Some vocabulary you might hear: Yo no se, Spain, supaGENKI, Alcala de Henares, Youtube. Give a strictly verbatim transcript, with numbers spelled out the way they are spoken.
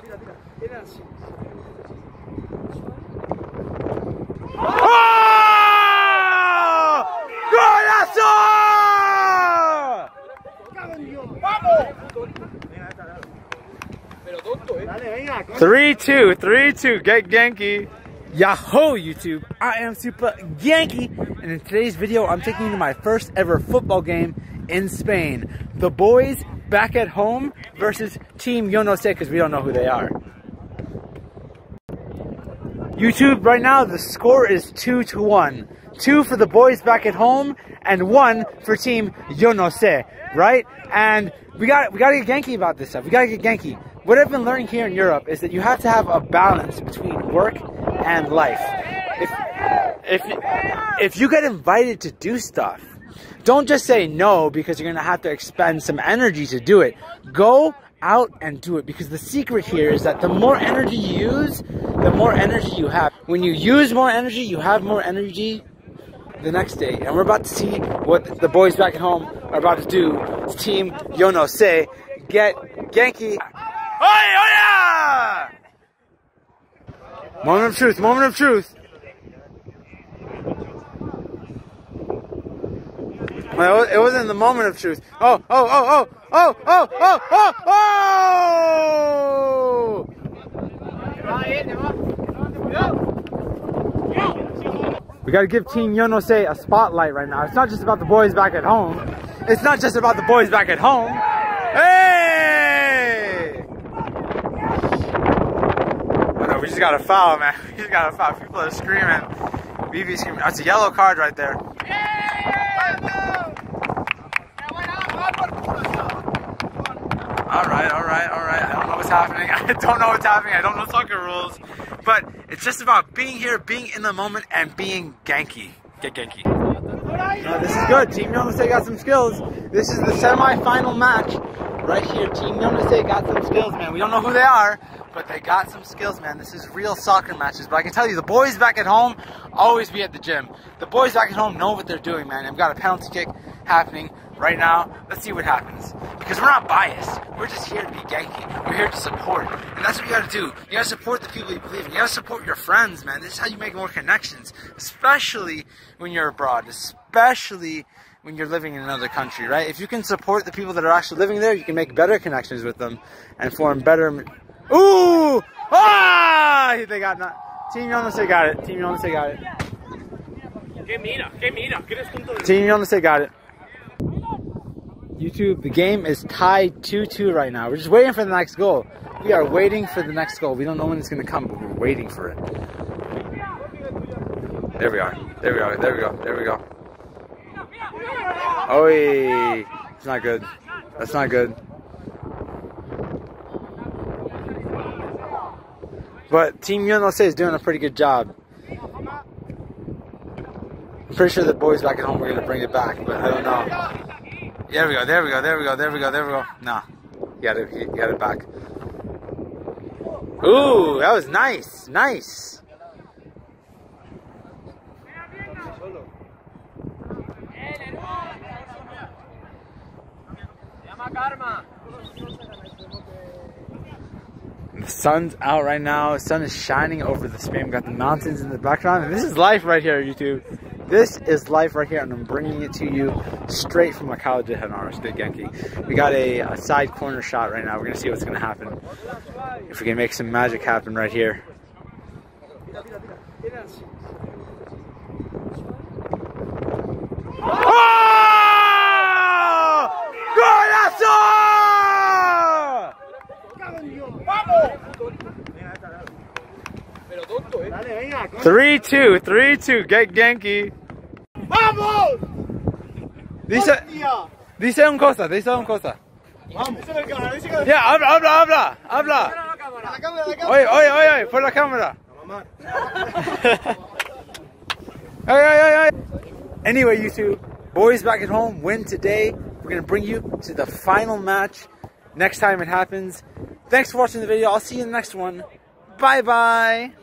tira, tira, tira. Era así. ¡Oh! ¡Golazo! ¡Vamos! Pero tonto, eh. Dale, venga. three two, three two, get Genki. Yahoo YouTube, I am supaGENKI, and in today's video I'm taking you to my first ever football game in Spain. The boys back at home versus team Yo no se, because we don't know who they are. YouTube, right now the score is two to one. Two for the boys back at home and one for team Yo no se, right? And we got we gotta get Genki about this stuff. We gotta get Genki. What I've been learning here in Europe is that you have to have a balance between work and life. If, if, if you get invited to do stuff, don't just say no because you're going to have to expend some energy to do it. Go out and do it, because the secret here is that the more energy you use, the more energy you have. When you use more energy, you have more energy the next day. And we're about to see what the boys back at home are about to do. It's team Yo no se. Get Genki. Oye, oye! Moment of truth, moment of truth. Well, it wasn't the moment of truth. Oh, oh, oh, oh, oh, oh, oh, oh, oh! We gotta give team Yo no se a spotlight right now. It's not just about the boys back at home. It's not just about the boys back at home. Hey! We just got a foul, man. We just got a foul. People are screaming. B B screaming. That's a yellow card right there. All right, all right, all right. I don't know what's happening. I don't know what's happening. I don't know soccer rules. But it's just about being here, being in the moment, and being Genki. Get Genki. No, this is good. Team Yo no se got some skills. This is the semi-final match. Right here, team Yo no se got some skills, man. We don't know who they are, but they got some skills, man. This is real soccer matches. But I can tell you, the boys back at home always be at the gym. The boys back at home know what they're doing, man. I've got a penalty kick happening right now. Let's see what happens. Because we're not biased. We're just here to be Genki. We're here to support. And that's what you gotta do. You gotta support the people you believe in. You gotta support your friends, man. This is how you make more connections. Especially when you're abroad. Especially when you're living in another country, right? If you can support the people that are actually living there, you can make better connections with them and form better. Ooh! Ah! They got not. Team Yo no se got it. Team Yo no se got it. Team Yo no se got it. YouTube, the game is tied two two right now. We're just waiting for the next goal. We are waiting for the next goal. We don't know when it's going to come, but we're waiting for it. There we are. There we are. There we go. There we go. Oh, it's not good. That's not good. But team Yo no se is doing a pretty good job. I'm pretty sure the boys back at home are going to bring it back, but I don't know. There we go. There we go. There we go. There we go. There we go. Nah, he got it. He got it back. Ooh, that was nice. Nice. The sun's out right now. The sun is shining over the Spain. We've got the mountains in the background. And this is life right here, YouTube. This is life right here, and I'm bringing it to you straight from Alcala de Henares. Good Genki. We got a, a side corner shot right now. We're going to see what's going to happen. If we can make some magic happen right here. three two, three two, get Genki. Vamos! Dice, dice un cosa, dice un cosa. Vamos. Yeah, habla, habla, habla, habla. Oye, oye, oye, oye, por la cámara. Hey, hey, hey, hey. Anyway, YouTube, boys back at home win today. We're gonna bring you to the final match next time it happens. Thanks for watching the video. I'll see you in the next one. Bye bye.